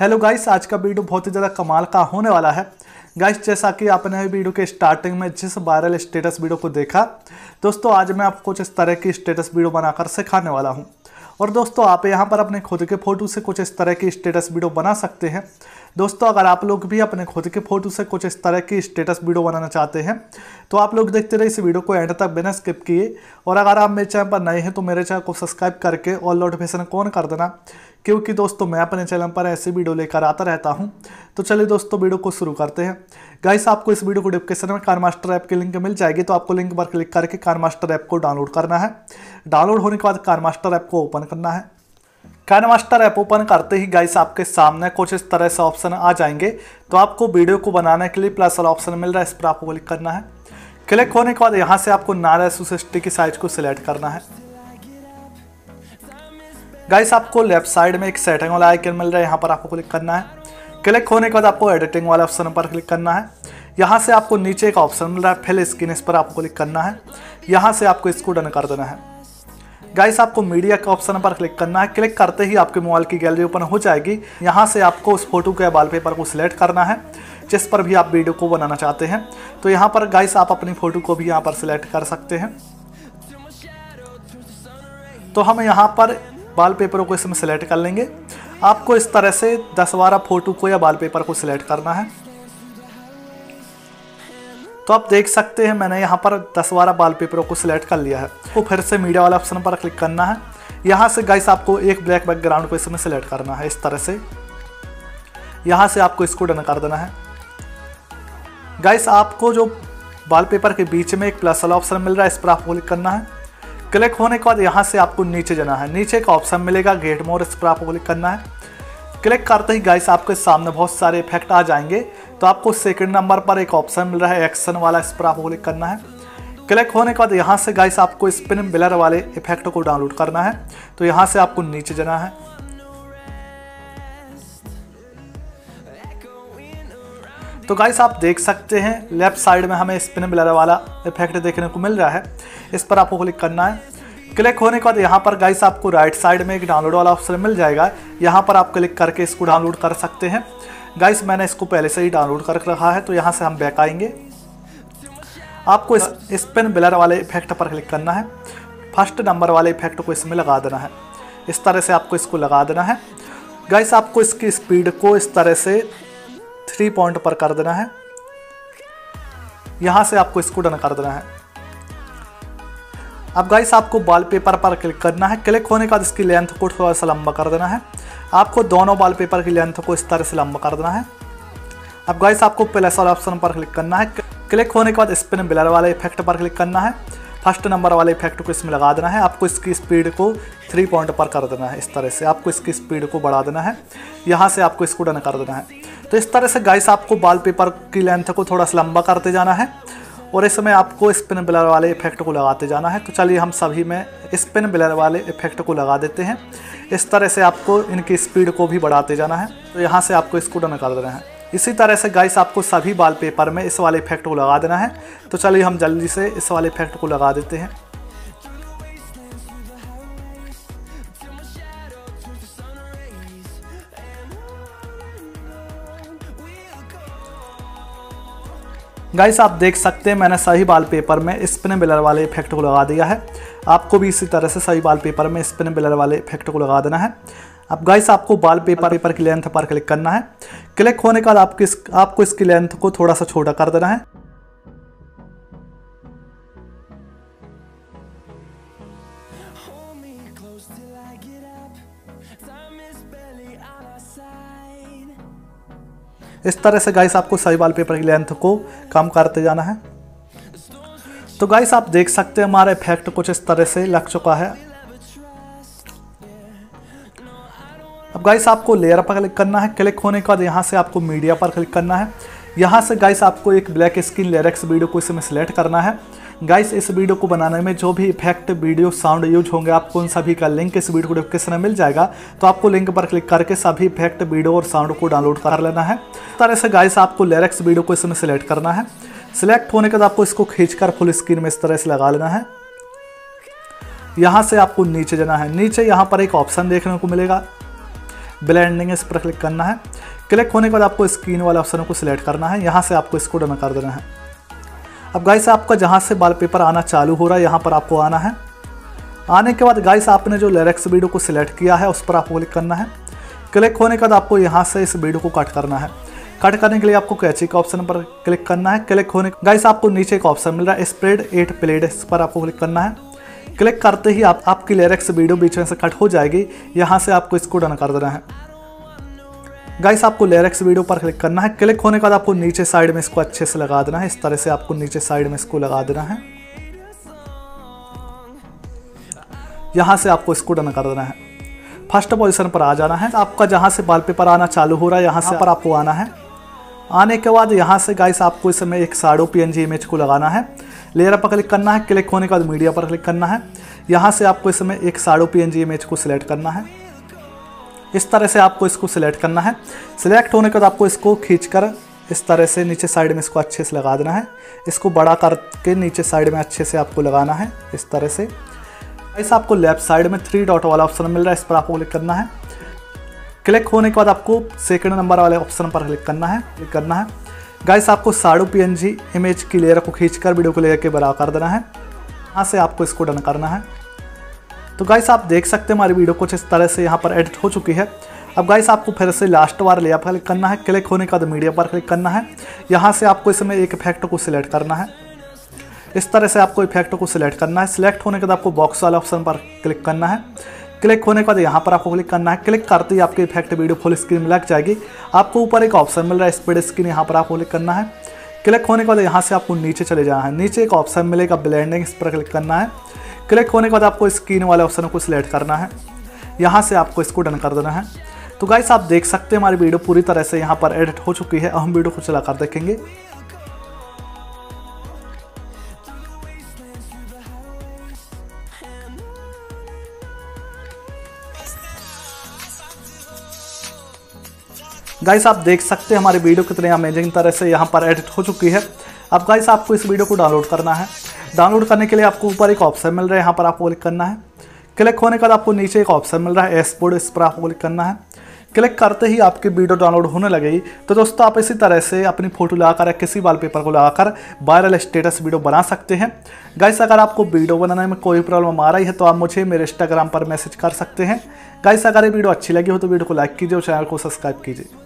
Hello guys, आज का video बहुत ही ज़्यादा कमाल का होने वाला है। गाइस, जैसा कि आपने वीडियो के स्टार्टिंग में जिस वायरल स्टेटस वीडियो को देखा, दोस्तों आज मैं आपको कुछ इस तरह की स्टेटस वीडियो बनाकर सिखाने वाला हूं। और दोस्तों आप यहां पर अपने खुद के फ़ोटो से कुछ इस तरह की स्टेटस वीडियो बना सकते हैं। दोस्तों अगर आप लोग भी अपने खुद के फ़ोटो से कुछ इस तरह की स्टेटस वीडियो बनाना चाहते हैं तो आप लोग देखते रहिए इस वीडियो को एंड तक बिना स्किप किए। और अगर आप मेरे चैनल पर नए हैं तो मेरे चैनल को सब्सक्राइब करके ऑल नोटिफिकेशन ऑन कर देना, क्योंकि दोस्तों मैं अपने चैनल पर ऐसी वीडियो लेकर आता रहता हूं। तो चलिए दोस्तों वीडियो को शुरू करते हैं। गाइस, आपको इस वीडियो को डिस्क्रिप्शन में KineMaster ऐप की लिंक मिल जाएगी, तो आपको लिंक पर क्लिक करके KineMaster ऐप को डाउनलोड करना है। डाउनलोड होने के बाद KineMaster ऐप को ओपन करना है। KineMaster ऐप ओपन करते ही गाइस आपके सामने कुछ इस तरह से ऑप्शन आ जाएंगे। तो आपको वीडियो को बनाने के लिए प्लस वाला ऑप्शन मिल रहा है, इस पर आपको क्लिक करना है। क्लिक होने के बाद यहाँ से आपको नारे की साइज को सिलेक्ट करना है। गाइस, आपको लेफ्ट साइड में एक सेटिंग वाला आइकन मिल रहा है, यहाँ पर आपको क्लिक करना है। क्लिक होने के बाद आपको एडिटिंग वाले ऑप्शन पर क्लिक करना है। यहाँ से आपको नीचे एक ऑप्शन मिल रहा है फिल स्क्रीन, इस पर आपको क्लिक करना है। यहाँ से आपको इसको डन कर देना है। गाइस, आपको मीडिया के ऑप्शन पर क्लिक करना है। क्लिक करते ही आपके मोबाइल की गैलरी ओपन हो जाएगी। यहाँ से आपको उस फोटो के वॉलपेपर को सिलेक्ट करना है जिस पर भी आप वीडियो को बनाना चाहते हैं। तो यहाँ पर गाइस आप अपनी फ़ोटो को भी यहाँ पर सिलेक्ट कर सकते हैं। तो हम यहाँ पर वॉलपेपरों को इसमें सेलेक्ट कर लेंगे। आपको इस तरह से 10-12 फोटो को या वॉलपेपर को सिलेक्ट करना है। तो आप देख सकते हैं मैंने यहाँ पर 10-12 वॉलपेपरों को सिलेक्ट कर लिया है। तो फिर से मीडिया वाला ऑप्शन पर क्लिक करना है। यहाँ से गाइस आपको एक ब्लैक बैकग्राउंड को इसमें सेलेक्ट करना है, इस तरह से। यहाँ से आपको इसको डन कर देना है। गाइस, आपको जो वॉलपेपर के बीच में एक प्लस वाला ऑप्शन मिल रहा है, इस पर आपको क्लिक करना है। क्लिक होने के बाद यहाँ से आपको नीचे जाना है। नीचे का ऑप्शन मिलेगा गेट मोर, इस पर आपको क्लिक करना है। क्लिक करते ही गाइस आपके सामने बहुत सारे इफेक्ट आ जाएंगे। तो आपको सेकंड नंबर पर एक ऑप्शन मिल रहा है एक्शन वाला, इस पर आपको क्लिक करना है। क्लिक होने के बाद यहाँ से गाइस आपको स्पिन ब्लर वाले इफेक्ट को डाउनलोड करना है। तो यहाँ से आपको नीचे जाना है। तो गाइस आप देख सकते हैं लेफ़्ट साइड में हमें स्पिन ब्लर वाला इफेक्ट देखने को मिल रहा है, इस पर आपको क्लिक करना है। क्लिक होने के बाद यहाँ पर गाइस आपको राइट साइड में एक डाउनलोड वाला ऑप्शन मिल जाएगा, यहाँ पर आप क्लिक करके इसको डाउनलोड कर सकते हैं। गाइस, मैंने इसको पहले से ही डाउनलोड कर रखा है। तो यहाँ से हम बैक आएंगे। आपको स्पिन ब्लर वाले इफेक्ट पर क्लिक करना है। फर्स्ट नंबर वाले इफेक्ट को इसमें लगा देना है, इस तरह से आपको इसको लगा देना है। गाइस, आपको इसकी स्पीड को इस तरह से 3 पॉइंट पर कर देना है। यहाँ से आपको इसको डन कर देना है। अब गाइस आपको वॉलपेपर पर क्लिक करना है। क्लिक होने के बाद इसकी लेंथ को थोड़ा सा लंबा कर देना है। आपको दोनों वॉलपेपर की लेंथ को इस तरह से लंबा कर देना है। अब गाइस आपको प्लस वाला ऑप्शन पर क्लिक करना है। क्लिक होने के बाद स्पिन ब्लर वाले इफेक्ट पर क्लिक करना है। फर्स्ट नंबर वाले इफेक्ट को इसमें लगा देना है। आपको इसकी स्पीड को 3 पॉइंट पर कर देना है, इस तरह से। आपको इसकी स्पीड को बढ़ा देना है। यहाँ से आपको इसको डन कर देना है। तो इस तरह से गाइस आपको वॉलपेपर की लेंथ को थोड़ा सा लंबा करते जाना है और इसमें आपको स्पिन ब्लर वाले इफेक्ट को लगाते जाना है। तो चलिए हम सभी में स्पिन ब्लर वाले इफेक्ट को लगा देते हैं। इस तरह से आपको इनकी स्पीड को भी बढ़ाते जाना है। तो यहाँ से आपको इसको डन कर देना है। इसी तरह से गाइस आपको सभी वॉलपेपर में इस वाले इफेक्ट को लगा देना है। तो चलिए हम जल्दी से इस वाले इफेक्ट को लगा देते हैं। गाइस, आप देख सकते हैं मैंने सही वॉलपेपर में स्पिन ब्लर वाले इफेक्ट को लगा दिया है। आपको भी इसी तरह से सही वॉलपेपर में स्पिन ब्लर वाले इफेक्ट को लगा देना है। अब गाइस आपको वॉलपेपर की लेंथ पर क्लिक करना है। क्लिक होने के बाद आपको इसकी लेंथ को थोड़ा सा छोटा कर देना है। इस तरह से गाइस आपको सही वॉलपेपर की लेंथ को कम करते जाना है। तो गाइस आप देख सकते हैं हमारा इफेक्ट कुछ इस तरह से लग चुका है। अब गाइस आपको लेयर पर क्लिक करना है। क्लिक होने के बाद यहाँ से आपको मीडिया पर क्लिक करना है। यहाँ से गाइस आपको एक ब्लैक स्क्रीन लिरिक्स वीडियो को इसमें सेलेक्ट करना है। गाइस इस वीडियो को बनाने में जो भी इफेक्ट वीडियो साउंड यूज होंगे आपको उन सभी का लिंक इस वीडियो को डिस्क्रिप्शन में मिल जाएगा। तो आपको लिंक पर क्लिक करके सभी इफेक्ट वीडियो और साउंड को डाउनलोड कर लेना है। तरह से गाइस आपको लिरिक्स वीडियो को इसमें सिलेक्ट करना है। सिलेक्ट होने के बाद आपको इसको खींचकर फुल स्क्रीन में इस तरह से लगा लेना है। यहाँ से आपको नीचे जाना है। नीचे यहाँ पर एक ऑप्शन देखने को मिलेगा ब्लेंडिंग, इस पर क्लिक करना है। क्लिक होने के बाद आपको स्क्रीन वाले ऑप्शन को सिलेक्ट करना है। यहाँ से आपको इसको डन कर देना है। अब गाइस आपका जहाँ से वॉलपेपर आना चालू हो रहा है यहाँ पर आपको आना है। आने के बाद गाइस आपने जो लिरिक्स वीडियो को सिलेक्ट किया है उस पर आपको क्लिक करना है। क्लिक होने के बाद आपको यहाँ से इस वीडियो को कट करना है। कट करने के लिए आपको कैची के ऑप्शन पर क्लिक करना है। क्लिक होने गाइस आपको नीचे एक ऑप्शन मिल रहा है स्प्रेड 8 प्लेट, इस पर आपको क्लिक करना है। क्लिक करते ही आपकी लिरिक्स वीडियो बीच में से कट हो जाएगी। यहाँ से आपको इसको डन कर देना है। गाइस आपको लिरिक्स वीडियो पर क्लिक करना है। क्लिक होने के बाद आपको नीचे साइड में इसको अच्छे से लगा देना है। इस तरह से आपको नीचे साइड में इसको लगा देना है। यहाँ से आपको इसको डन कर देना है। फर्स्ट पोजीशन पर आ जाना है। आपका जहाँ से वॉलपेपर आना चालू हो रहा है यहाँ से पर आपको आना है। आने के बाद यहाँ से गाइस आपको इसमें एक शैडो PNG इमेज को लगाना है। लेयर पर क्लिक करना है। क्लिक होने के बाद मीडिया पर क्लिक करना है। यहाँ से आपको इसमें एक शैडो PNG इमेज को सिलेक्ट करना है। इस तरह से आपको इसको सिलेक्ट करना है। सिलेक्ट होने के बाद आपको इसको खींचकर इस तरह से नीचे साइड में इसको अच्छे से लगा देना है। इसको बड़ा करके नीचे साइड में अच्छे से आपको लगाना है। इस तरह से गाइस आपको लेफ्ट साइड में 3 डॉट वाला ऑप्शन मिल रहा है, इस पर आपको क्लिक करना है। क्लिक होने के बाद आपको सेकंड नंबर वाले ऑप्शन पर क्लिक करना है। गाइस आपको शैडो PNG इमेज की लेयर को खींचकर वीडियो को लेयर के बड़ा कर देना है। यहाँ से आपको इसको डन करना है। तो गाइस आप देख सकते हैं हमारी वीडियो कुछ इस तरह से यहाँ पर एडिट हो चुकी है। अब गाइस आपको फिर से लास्ट बार लेयर पर क्लिक करना है। क्लिक होने के बाद मीडिया पर क्लिक करना है। यहाँ से आपको इसमें एक इफेक्ट को सिलेक्ट करना है। इस तरह से आपको इफेक्ट को सिलेक्ट करना है। सिलेक्ट होने के बाद आपको बॉक्स वाला ऑप्शन पर क्लिक करना है। क्लिक होने के बाद यहाँ पर आपको क्लिक करना है। क्लिक करते ही आपकी इफेक्ट वीडियो फुल स्क्रीन में लग जाएगी। आपको ऊपर एक ऑप्शन मिल रहा है स्प्लिट स्क्रीन, यहाँ पर आपको क्लिक करना है। क्लिक होने के बाद यहाँ से आपको नीचे चले जाना है। नीचे एक ऑप्शन मिलेगा ब्लेंडिंग, इस पर क्लिक करना है। क्लिक होने के बाद आपको स्क्रीन वाले ऑप्शन को सिलेक्ट करना है। यहाँ से आपको इसको डन कर देना है। तो गाइस आप देख सकते हैं हमारी वीडियो पूरी तरह से यहाँ पर एडिट हो चुकी है। हम वीडियो को चलाकर देखेंगे। गाइस आप देख सकते हैं हमारी वीडियो कितने अमेजिंग तरह से यहाँ पर एडिट हो चुकी है। अब गाइस आपको इस वीडियो को डाउनलोड करना है। डाउनलोड करने के लिए आपको ऊपर एक ऑप्शन मिल रहा है, यहाँ पर आपको क्लिक करना है। क्लिक होने के बाद आपको नीचे एक ऑप्शन मिल रहा है एक्सपोर्ट, इस पर आपको क्लिक करना है। क्लिक करते ही आपकी वीडियो डाउनलोड होने लगेगी। तो दोस्तों आप इसी तरह से अपनी फोटो लगाकर या किसी वॉलपेपर को लगाकर वायरल स्टेटस वीडियो बना सकते हैं। गाइस अगर आपको वीडियो बनाने में कोई प्रॉब्लम आ रही है तो आप मुझे मेरे इंस्टाग्राम पर मैसेज कर सकते हैं। गाइस अगर ये वीडियो अच्छी लगी हो तो वीडियो को लाइक कीजिए और चैनल को सब्सक्राइब कीजिए।